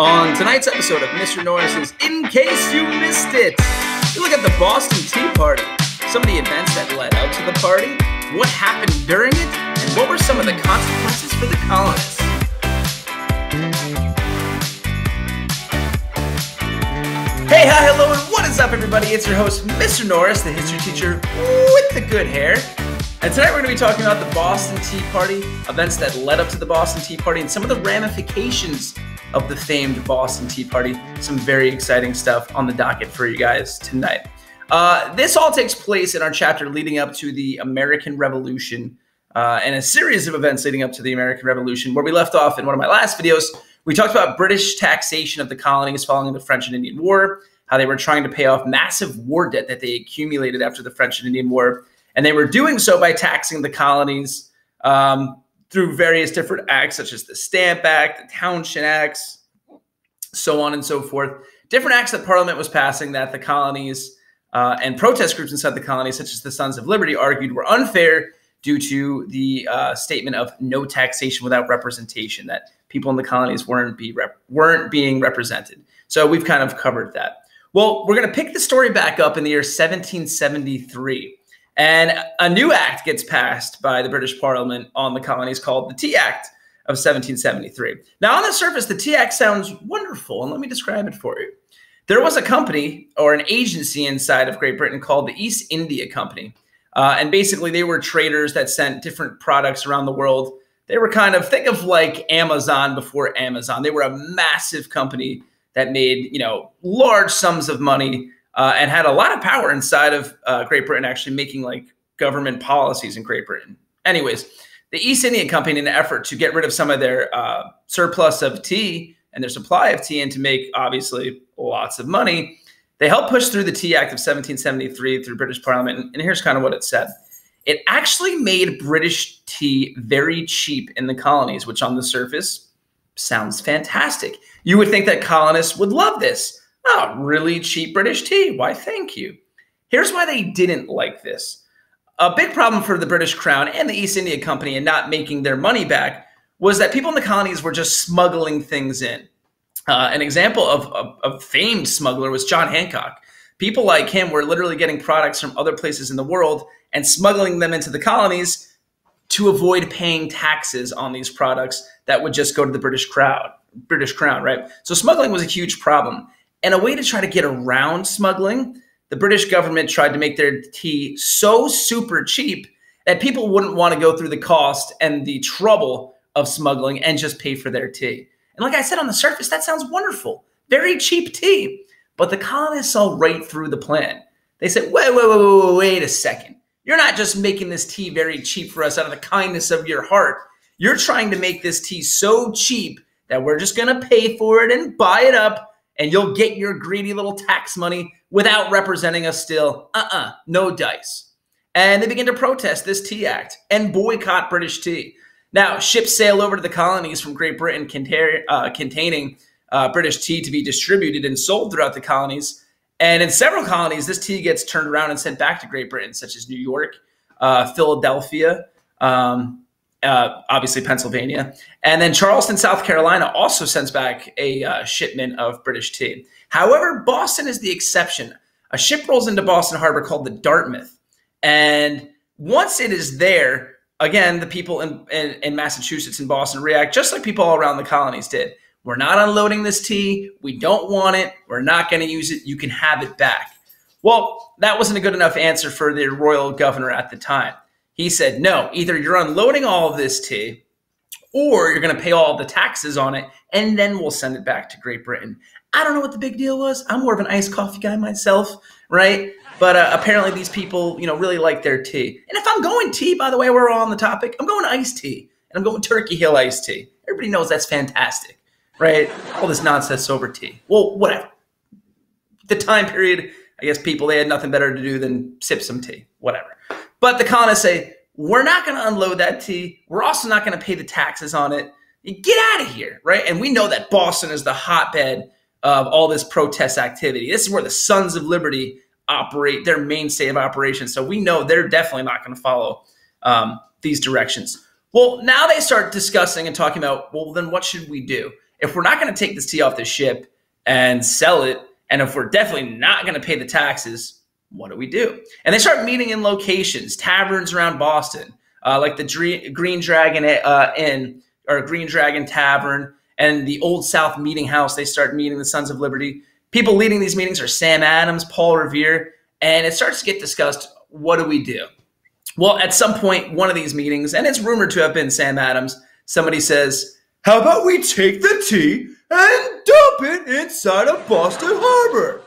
On tonight's episode of Mr. Norris's In Case You Missed It, we look at the Boston Tea Party, some of the events that led out to the party, what happened during it, and what were some of the consequences for the colonists. Hey, hi, hello, and what is up, everybody? It's your host, Mr. Norris, the history teacher with the good hair. And tonight we're going to be talking about the Boston Tea Party, events that led up to the Boston Tea Party, and some of the ramifications of the famed Boston Tea Party. Some very exciting stuff on the docket for you guys tonight. This all takes place in our chapter leading up to the American Revolution and a series of events leading up to the American Revolution. Where we left off in one of my last videos, we talked about British taxation of the colonies following the French and Indian War, how they were trying to pay off massive war debt that they accumulated after the French and Indian War. And they were doing so by taxing the colonies through various different acts, such as the Stamp Act, the Townshend Acts, so on and so forth. Different acts that Parliament was passing that the colonies and protest groups inside the colonies, such as the Sons of Liberty, argued were unfair due to the statement of no taxation without representation, that people in the colonies weren't being represented. So we've kind of covered that. Well, we're going to pick the story back up in the year 1773. And a new act gets passed by the British Parliament on the colonies called the Tea Act of 1773. Now, on the surface, the Tea Act sounds wonderful, and let me describe it for you. There was a company or an agency inside of Great Britain called the East India Company. And basically, they were traders that sent different products around the world. They were kind of, think of like Amazon before Amazon. They were a massive company that made, you know, large sums of money and had a lot of power inside of Great Britain, actually making like government policies in Great Britain. Anyways, the East India Company, in an effort to get rid of some of their surplus of tea and their supply of tea and to make, obviously, lots of money, they helped push through the Tea Act of 1773 through British Parliament. And here's kind of what it said. It actually made British tea very cheap in the colonies, which on the surface sounds fantastic. You would think that colonists would love this. Oh, really cheap British tea. Why, thank you. Here's why they didn't like this. A big problem for the British Crown and the East India Company in not making their money back was that people in the colonies were just smuggling things in. An example of a famed smuggler was John Hancock. People like him were literally getting products from other places in the world and smuggling them into the colonies to avoid paying taxes on these products that would just go to the British Crown, right? So smuggling was a huge problem. And a way to try to get around smuggling, the British government tried to make their tea so super cheap that people wouldn't want to go through the cost and the trouble of smuggling and just pay for their tea. And like I said, on the surface, that sounds wonderful. Very cheap tea. But the colonists saw right through the plan. They said, wait a second. You're not just making this tea very cheap for us out of the kindness of your heart. You're trying to make this tea so cheap that we're just going to pay for it and buy it up. And you'll get your greedy little tax money without representing us still. No dice. And they begin to protest this Tea Act and boycott British tea. Now, ships sail over to the colonies from Great Britain containing British tea to be distributed and sold throughout the colonies. And in several colonies, this tea gets turned around and sent back to Great Britain, such as New York, Philadelphia, obviously Pennsylvania, and then Charleston, South Carolina also sends back a shipment of British tea. However, Boston is the exception. A ship rolls into Boston Harbor called the Dartmouth. And once it is there, again, the people in Massachusetts and Boston react just like people all around the colonies did. We're not unloading this tea. We don't want it. We're not going to use it. You can have it back. Well, that wasn't a good enough answer for the royal governor at the time. He said, no, either you're unloading all of this tea or you're going to pay all the taxes on it, and then we'll send it back to Great Britain. I don't know what the big deal was. I'm more of an iced coffee guy myself, right? But apparently these people, you know, really like their tea. And if I'm going tea, by the way, we're all on the topic, I'm going iced tea, and I'm going Turkey Hill iced tea. Everybody knows that's fantastic, right? All this nonsense over tea. Well, whatever. The time period, I guess people, they had nothing better to do than sip some tea, whatever. But the colonists say, we're not going to unload that tea. We're also not going to pay the taxes on it. Get out of here, right? And we know that Boston is the hotbed of all this protest activity. This is where the Sons of Liberty operate, their mainstay of operations. So we know they're definitely not going to follow these directions. Well, now they start discussing and talking about, well, then what should we do? if we're not going to take this tea off the ship and sell it, and if we're definitely not going to pay the taxes, what do we do? And they start meeting in locations, taverns around Boston, like the Green Dragon Inn or Green Dragon Tavern and the Old South Meeting House. They start meeting the Sons of Liberty. People leading these meetings are Sam Adams, Paul Revere, and it starts to get discussed, what do we do? Well, at some point, one of these meetings, and it's rumored to have been Sam Adams, somebody says, how about we take the tea and dump it inside of Boston Harbor?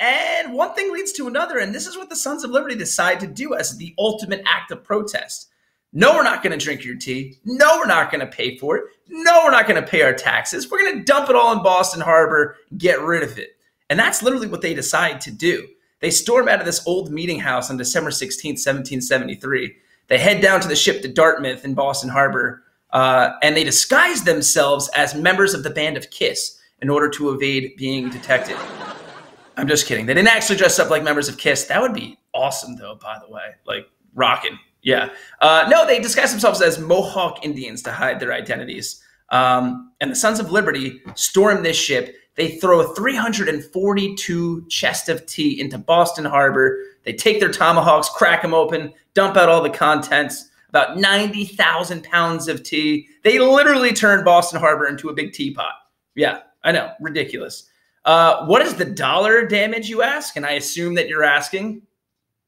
And one thing leads to another, and this is what the Sons of Liberty decide to do as the ultimate act of protest. No, we're not going to drink your tea. No, we're not going to pay for it. No, we're not going to pay our taxes. We're going to dump it all in Boston Harbor, get rid of it. And that's literally what they decide to do. They storm out of this old meeting house on December 16th, 1773. They head down to the ship to Dartmouth in Boston Harbor, and they disguise themselves as members of the Band of KISS in order to evade being detected. I'm just kidding. They didn't actually dress up like members of KISS. That would be awesome, though, by the way. Like, rockin'. Yeah. No, they disguise themselves as Mohawk Indians to hide their identities. And the Sons of Liberty storm this ship. They throw 342 chests of tea into Boston Harbor. They take their tomahawks, crack them open, dump out all the contents, about 90,000 pounds of tea. They literally turn Boston Harbor into a big teapot. Yeah, I know, ridiculous. What is the dollar damage, you ask? And I assume that you're asking,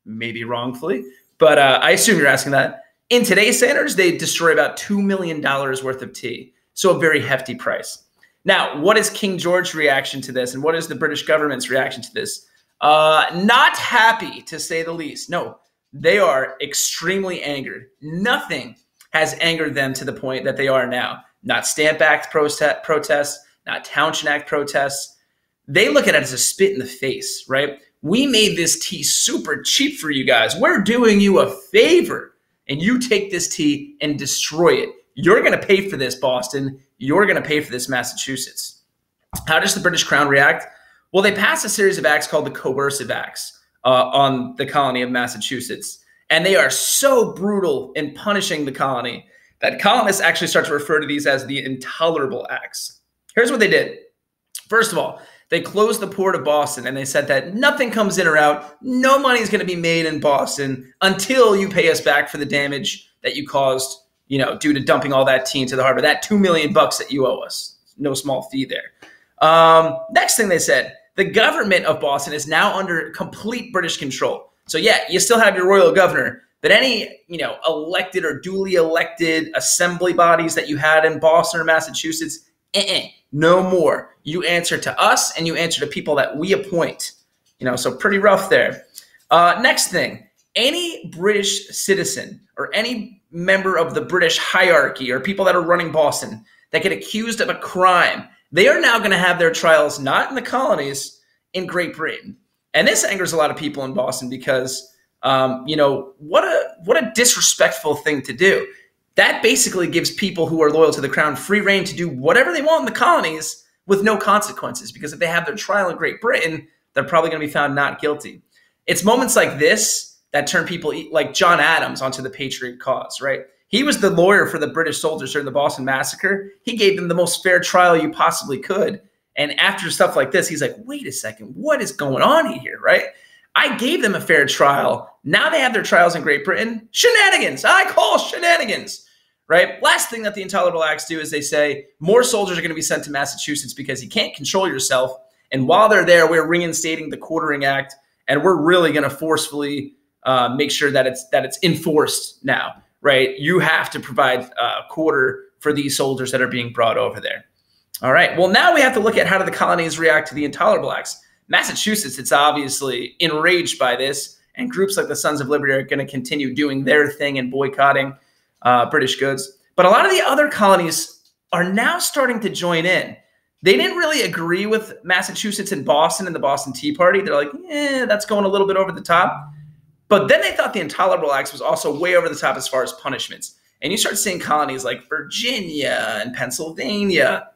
maybe wrongfully, but I assume you're asking that. In today's standards, they destroy about $2 million worth of tea, so a very hefty price. Now, what is King George's reaction to this, and what is the British government's reaction to this? Not happy, to say the least. No, they are extremely angered. Nothing has angered them to the point that they are now. Not Stamp Act protests, not Townshend Act protests. They look at it as a spit in the face, right? We made this tea super cheap for you guys. We're doing you a favor, and you take this tea and destroy it. You're going to pay for this, Boston. You're going to pay for this, Massachusetts. How does the British Crown react? Well, they passed a series of acts called the Coercive Acts on the colony of Massachusetts. And they are so brutal in punishing the colony that colonists actually start to refer to these as the Intolerable Acts. Here's what they did. First of all, they closed the port of Boston, and they said that nothing comes in or out. No money is going to be made in Boston until you pay us back for the damage that you caused, you know, due to dumping all that tea into the harbor, that $2 million that you owe us. No small fee there. Next thing they said, the government of Boston is now under complete British control. So yeah, you still have your royal governor, but any, you know, elected or duly elected assembly bodies that you had in Boston or Massachusetts, no more. You answer to us and you answer to people that we appoint. You know, so pretty rough there. Next thing, any British citizen or any member of the British hierarchy or people that are running Boston that get accused of a crime, they are now going to have their trials not in the colonies, in Great Britain. And this angers a lot of people in Boston because, you know, what a disrespectful thing to do. That basically gives people who are loyal to the crown free reign to do whatever they want in the colonies with no consequences, because if they have their trial in Great Britain, they're probably going to be found not guilty. It's moments like this that turned people like John Adams onto the patriot cause, right? He was the lawyer for the British soldiers during the Boston Massacre. He gave them the most fair trial you possibly could. And after stuff like this, he's like, wait a second, what is going on here, right? I gave them a fair trial. Now they have their trials in Great Britain. Shenanigans. I call shenanigans, right? Last thing that the Intolerable Acts do is they say more soldiers are going to be sent to Massachusetts because you can't control yourself. And while they're there, we're reinstating the Quartering Act, and we're really going to forcefully make sure that it's enforced now, right? You have to provide a quarter for these soldiers that are being brought over there. All right. Well, now we have to look at how do the colonies react to the Intolerable Acts. Massachusetts, it's obviously enraged by this, and groups like the Sons of Liberty are going to continue doing their thing and boycotting British goods. But a lot of the other colonies are now starting to join in. They didn't really agree with Massachusetts and Boston and the Boston Tea Party. They're like, eh, that's going a little bit over the top. But then they thought the Intolerable Acts was also way over the top as far as punishments. And you start seeing colonies like Virginia and Pennsylvania,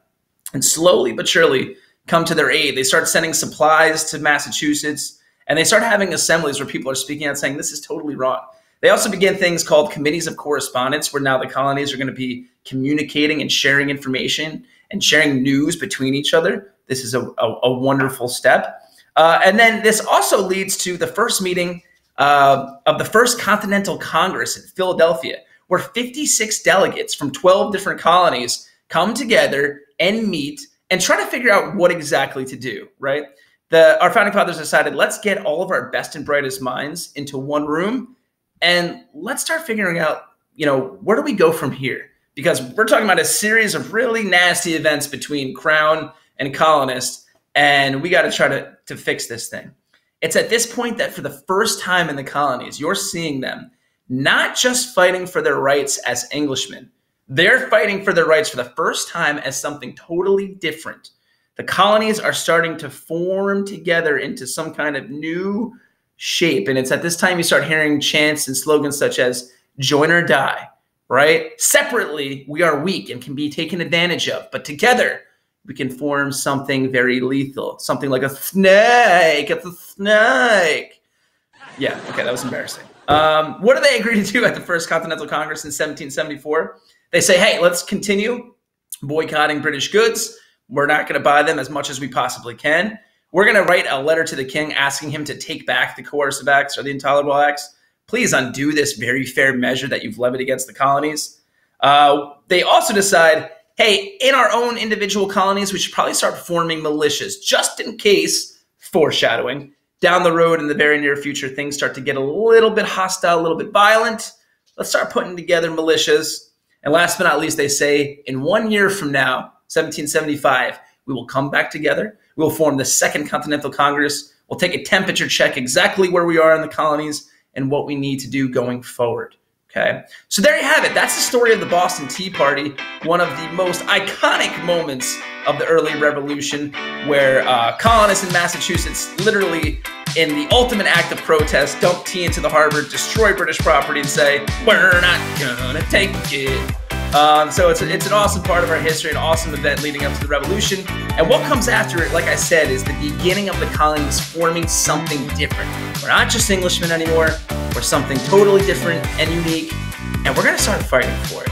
and slowly but surely come to their aid. They start sending supplies to Massachusetts, and they start having assemblies where people are speaking out saying, this is totally wrong. They also begin things called committees of correspondence, where now the colonies are going to be communicating and sharing information. and sharing news between each other. This is a wonderful step. And then this also leads to the first meeting of the First Continental Congress in Philadelphia, where 56 delegates from 12 different colonies come together and meet and try to figure out what exactly to do, right? Our founding fathers decided, let's get all of our best and brightest minds into one room and let's start figuring out, you know, where do we go from here? Because we're talking about a series of really nasty events between Crown and colonists, and we got to try to fix this thing. It's at this point that for the first time in the colonies, you're seeing them not just fighting for their rights as Englishmen. They're fighting for their rights for the first time as something totally different. The colonies are starting to form together into some kind of new shape. And it's at this time you start hearing chants and slogans such as join or die, right? Separately, we are weak and can be taken advantage of, but together we can form something very lethal, something like a snake. It's a snake. Yeah, okay, that was embarrassing. What do they agree to do at the First Continental Congress in 1774? They say, hey, let's continue boycotting British goods. We're not going to buy them as much as we possibly can. We're going to write a letter to the king asking him to take back the Coercive Acts or the Intolerable Acts. Please undo this very fair measure that you've levied against the colonies. They also decide, hey, in our own individual colonies, we should probably start forming militias just in case, foreshadowing, down the road in the very near future, things start to get a little bit hostile, a little bit violent. Let's start putting together militias. And last but not least, they say in 1 year from now, 1775, we will come back together. We will form the Second Continental Congress. We'll take a temperature check exactly where we are in the colonies and what we need to do going forward. Okay, so there you have it. That's the story of the Boston Tea Party, one of the most iconic moments of the early revolution, where colonists in Massachusetts literally, in the ultimate act of protest, dump tea into the harbor, destroy British property, and say, we're not gonna take it. So it's an awesome part of our history, an awesome event leading up to the revolution. And what comes after it, like I said, is the beginning of the colonies forming something different. We're not just Englishmen anymore. We're something totally different and unique, and we're going to start fighting for it.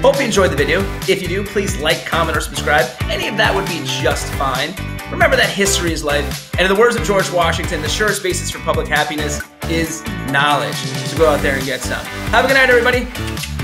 Hope you enjoyed the video. If you do, please like, comment, or subscribe. Any of that would be just fine. Remember that history is life. And in the words of George Washington, the surest basis for public happiness is knowledge. So go out there and get some. Have a good night, everybody.